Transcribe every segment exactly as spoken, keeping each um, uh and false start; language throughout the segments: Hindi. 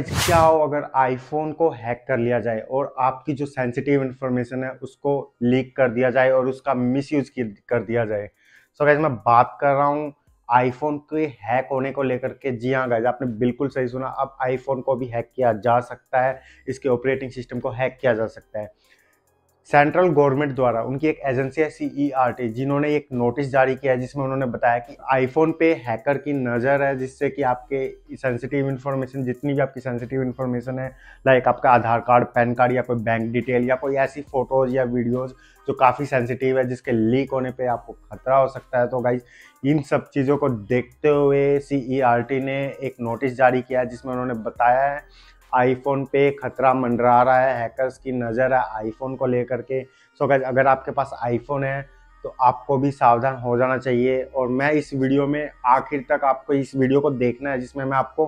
क्या हो अगर आईफोन को हैक कर लिया जाए और आपकी जो सेंसिटिव इन्फॉर्मेशन है उसको लीक कर दिया जाए और उसका मिसयूज कर दिया जाए। सो गाइस मैं बात कर रहा हूँ आईफोन के हैक होने को लेकर के। जी हाँ गाइस, आपने बिल्कुल सही सुना, अब आईफोन को भी हैक किया जा सकता है, इसके ऑपरेटिंग सिस्टम को हैक किया जा सकता है। सेंट्रल गवर्नमेंट द्वारा उनकी एक एजेंसी है सी ई आर टी, जिन्होंने एक नोटिस जारी किया है जिसमें उन्होंने बताया कि आईफोन पे हैकर की नज़र है, जिससे कि आपके सेंसिटिव इन्फॉर्मेशन, जितनी भी आपकी सेंसिटिव इन्फॉर्मेशन है, लाइक आपका आधार कार्ड, पैन कार्ड या कोई बैंक डिटेल या कोई ऐसी फ़ोटोज़ या वीडियोज़ जो काफ़ी सेंसिटिव है, जिसके लीक होने पे आपको खतरा हो सकता है। तो गाइस इन सब चीज़ों को देखते हुए सी ई आर टी ने एक नोटिस जारी किया है जिसमें उन्होंने बताया है आईफोन पे खतरा मंडरा रहा है, हैकर्स की नज़र है आईफोन को लेकर के। सो गाइस अगर आपके पास आईफोन है तो आपको भी सावधान हो जाना चाहिए। और मैं इस वीडियो में आखिर तक आपको इस वीडियो को देखना है जिसमें मैं आपको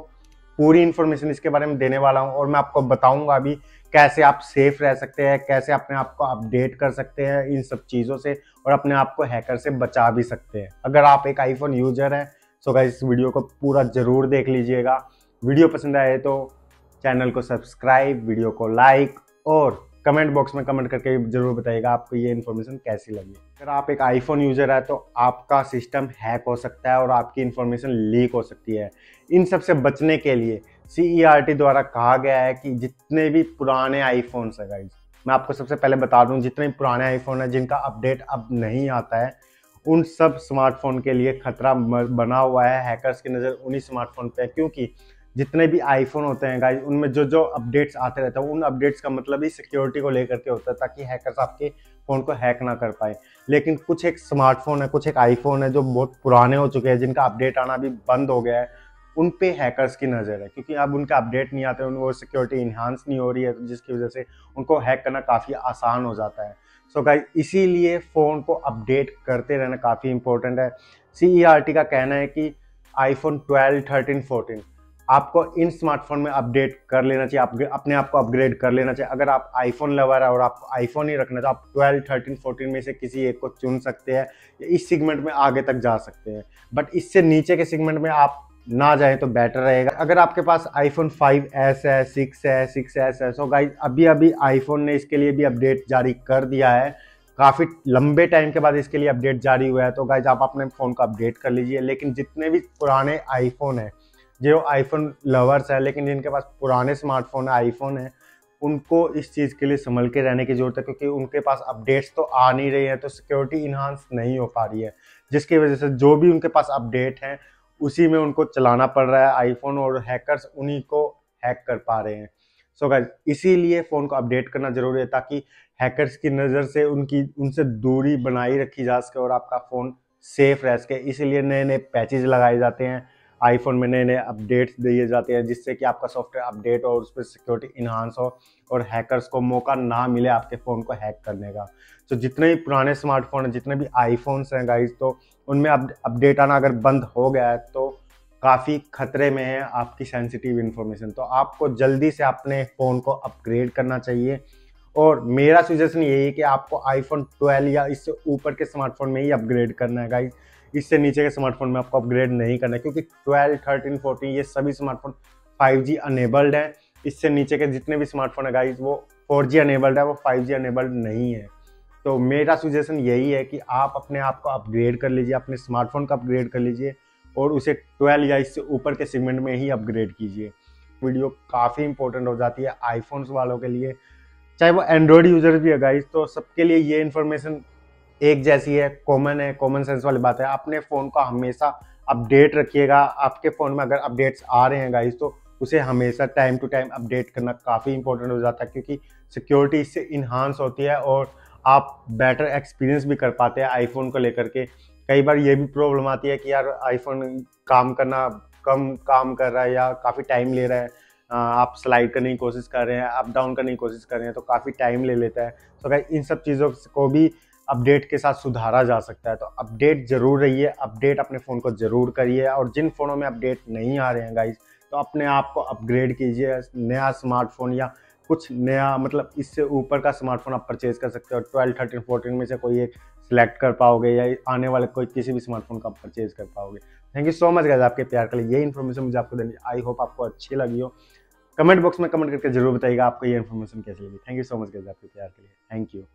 पूरी इन्फॉर्मेशन इसके बारे में देने वाला हूं और मैं आपको बताऊंगा अभी कैसे आप सेफ़ रह सकते हैं, कैसे अपने आप को अपडेट कर सकते हैं इन सब चीज़ों से और अपने आप को हैकर से बचा भी सकते हैं अगर आप एक आईफोन यूजर हैं। सो गाइस इस वीडियो को पूरा ज़रूर देख लीजिएगा। वीडियो पसंद आए तो चैनल को सब्सक्राइब, वीडियो को लाइक और कमेंट बॉक्स में कमेंट करके जरूर बताइएगा आपको ये इन्फॉर्मेशन कैसी लगी। अगर आप एक आईफोन यूज़र है तो आपका सिस्टम हैक हो सकता है और आपकी इन्फॉर्मेशन लीक हो सकती है। इन सब से बचने के लिए सी ई आर टी द्वारा कहा गया है कि जितने भी पुराने आईफोन्स है, गाइज मैं आपको सबसे पहले बता दूँ, जितने भी पुराने आईफोन हैं जिनका अपडेट अब नहीं आता है, उन सब स्मार्टफोन के लिए खतरा बना हुआ है, हैकर्स की नज़र उन्हीं स्मार्टफोन पर है। क्योंकि जितने भी आईफोन होते हैं गाइज उनमें जो जो अपडेट्स आते रहते हैं, उन अपडेट्स का मतलब ही सिक्योरिटी को लेकर के होता है ताकि हैकर्स आपके फ़ोन को हैक ना कर पाए। लेकिन कुछ एक स्मार्टफोन है, कुछ एक आईफोन है जो बहुत पुराने हो चुके हैं, जिनका अपडेट आना भी बंद हो गया है, उन पे हैकर्स की नज़र है। क्योंकि अब उनका अपडेट नहीं आते, वो सिक्योरिटी इन्हांस नहीं हो रही है, जिसकी वजह से उनको हैक करना काफ़ी आसान हो जाता है। सो गाइज इसीलिए फ़ोन को अपडेट करते रहना काफ़ी इंपॉर्टेंट है। सी ई आर टी का कहना है कि आईफोन ट्वेल्व, थर्टीन, फोर्टीन आपको इन स्मार्टफोन में अपडेट कर लेना चाहिए, आप अपने आप को अपग्रेड कर लेना चाहिए। अगर आप आईफोन लवर है और आपको आईफोन ही रखना है तो आप ट्वेल्व, थर्टीन, फोर्टीन में से किसी एक को चुन सकते हैं या इस सेगमेंट में आगे तक जा सकते हैं, बट इससे नीचे के सेगमेंट में आप ना जाएं तो बेटर रहेगा। अगर आपके पास आईफोन फाइव एस है, सिक्स है, सिक्स एस है, सो गाइज अभी अभी आईफोन ने इसके लिए भी अपडेट जारी कर दिया है, काफ़ी लंबे टाइम के बाद इसके लिए अपडेट जारी हुआ है। तो गाइज आप अपने फ़ोन को अपडेट कर लीजिए। लेकिन जितने भी पुराने आईफोन हैं, जो आईफोन लवर्स है लेकिन जिनके पास पुराने स्मार्टफोन है, आईफोन है, उनको इस चीज़ के लिए संभल के रहने की ज़रूरत है क्योंकि उनके पास अपडेट्स तो आ नहीं रही है, तो सिक्योरिटी इन्हांस नहीं हो पा रही है, जिसकी वजह से जो भी उनके पास अपडेट हैं उसी में उनको चलाना पड़ रहा है आईफोन, और हैकर्स उन्हीं को हैक कर पा रहे हैं। सो गाइस इसीलिए फ़ोन को अपडेट करना ज़रूरी है ताकि हैकर्स की नज़र से उनकी उनसे दूरी बनाई रखी जा सके और आपका फ़ोन सेफ़ रह सके। इसीलिए नए नए पैचेज लगाए जाते हैं आईफोन में, नए नए अपडेट्स दिए जाते हैं जिससे कि आपका सॉफ्टवेयर अपडेट हो और उस पर सिक्योरिटी इन्हांस हो और हैकर्स को मौका ना मिले आपके फ़ोन को हैक करने का। तो जितने भी पुराने स्मार्टफोन हैं, जितने भी आईफोन्स हैं गाइज, तो उनमें अपडेट आना अगर बंद हो गया है तो काफ़ी खतरे में है आपकी सेंसिटिव इन्फॉर्मेशन। तो आपको जल्दी से अपने फ़ोन को अपग्रेड करना चाहिए और मेरा सजेशन यही है कि आपको आईफोन ट्वेल्व या इससे ऊपर के स्मार्टफोन में ही अपग्रेड करना है गाइज, इससे नीचे के स्मार्टफोन में आपको अपग्रेड नहीं करना है क्योंकि ट्वेल्व, थर्टीन, फोर्टीन ये सभी स्मार्टफोन फाइव जी अनेबल्ड हैं। इससे नीचे के जितने भी स्मार्टफोन है गाइज वो फोर जी अनेबल्ड है, वो फाइव जी अनेबल्ड नहीं है। तो मेरा सजेशन यही है कि आप अपने आप को अपग्रेड कर लीजिए, अपने स्मार्टफोन को अपग्रेड कर लीजिए और उसे ट्वेल्व या इससे ऊपर के सेगमेंट में ही अपग्रेड कीजिए। वीडियो काफ़ी इंपॉर्टेंट हो जाती है आईफोन्स वालों के लिए, चाहे वो एंड्रॉयड यूजर्स भी है गाइज, तो सबके लिए ये इन्फॉर्मेशन एक जैसी है, कॉमन है, कॉमन सेंस वाली बात है। अपने फ़ोन का हमेशा अपडेट रखिएगा, आपके फ़ोन में अगर अपडेट्स आ रहे हैं गाइज तो उसे हमेशा टाइम टू टाइम अपडेट करना काफ़ी इंपॉर्टेंट हो जाता है क्योंकि सिक्योरिटी इससे इन्हांस होती है और आप बेटर एक्सपीरियंस भी कर पाते हैं आईफोन को लेकर के। कई बार ये भी प्रॉब्लम आती है कि यार आईफोन काम करना कम काम कर रहा है या काफ़ी टाइम ले रहा है, आप स्लाइड करने की कोशिश कर रहे हैं, अप डाउन करने की कोशिश कर रहे हैं तो काफ़ी टाइम ले लेता है। तो गाइज इन सब चीज़ों को भी अपडेट के साथ सुधारा जा सकता है। तो अपडेट जरूर रहिए, अपडेट अपने फ़ोन को ज़रूर करिए और जिन फ़ोनों में अपडेट नहीं आ रहे हैं गाइज तो अपने आप को अपग्रेड कीजिए, नया स्मार्टफोन या कुछ नया, मतलब इससे ऊपर का स्मार्टफोन आप परचेज़ कर सकते हो। ट्वेल्व, थर्टीन, फोर्टीन में से कोई एक सिलेक्ट कर पाओगे या आने वाले कोई किसी भी स्मार्टफोन का परचेज़ कर पाओगे। Thank you so much guys आपके प्यार के लिए, ये इन्फॉर्मेशन मुझे आपको देनी, आई होप आपको अच्छी लगी हो। कमेंट बॉक्स में कमेंट करके जरूर बताइएगा आपको ये इन्फॉर्मेशन कैसी लगी। Thank you so much guys आपके प्यार के लिए। Thank you.